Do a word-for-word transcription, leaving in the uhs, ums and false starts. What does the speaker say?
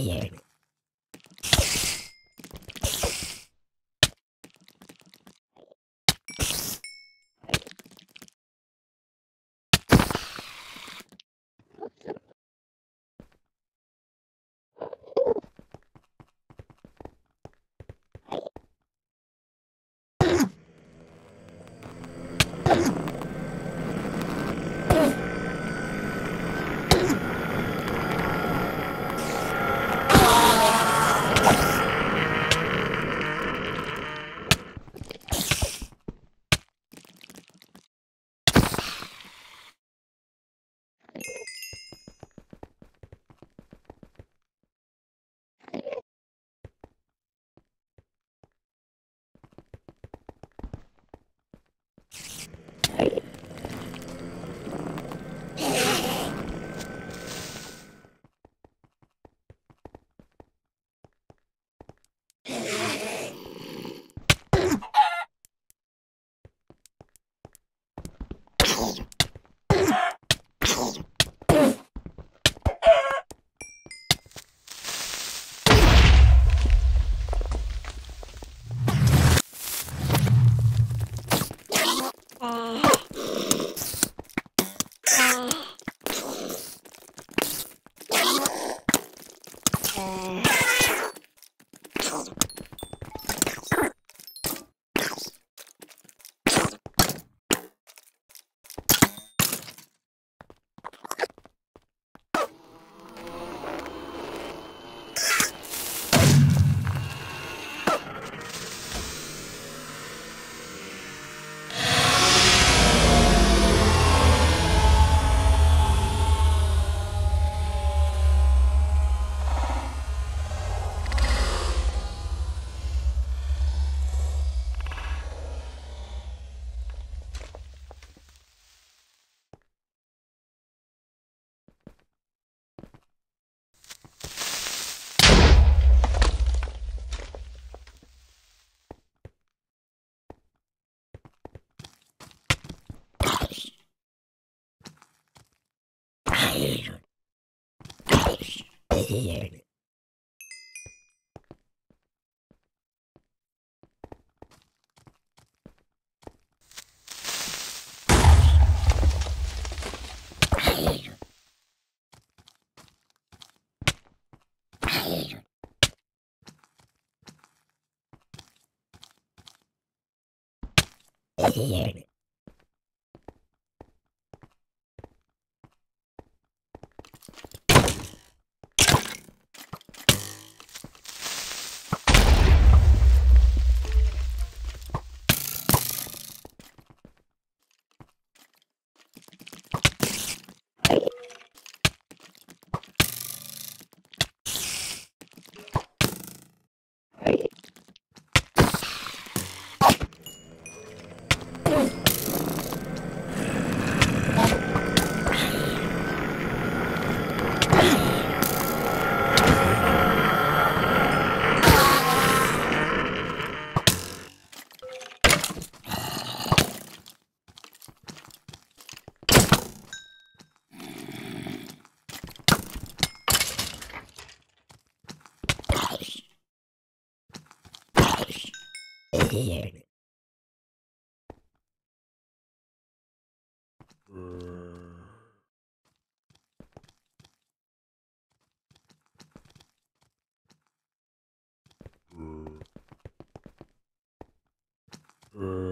here. Here. Here. Here. Uh. Uh.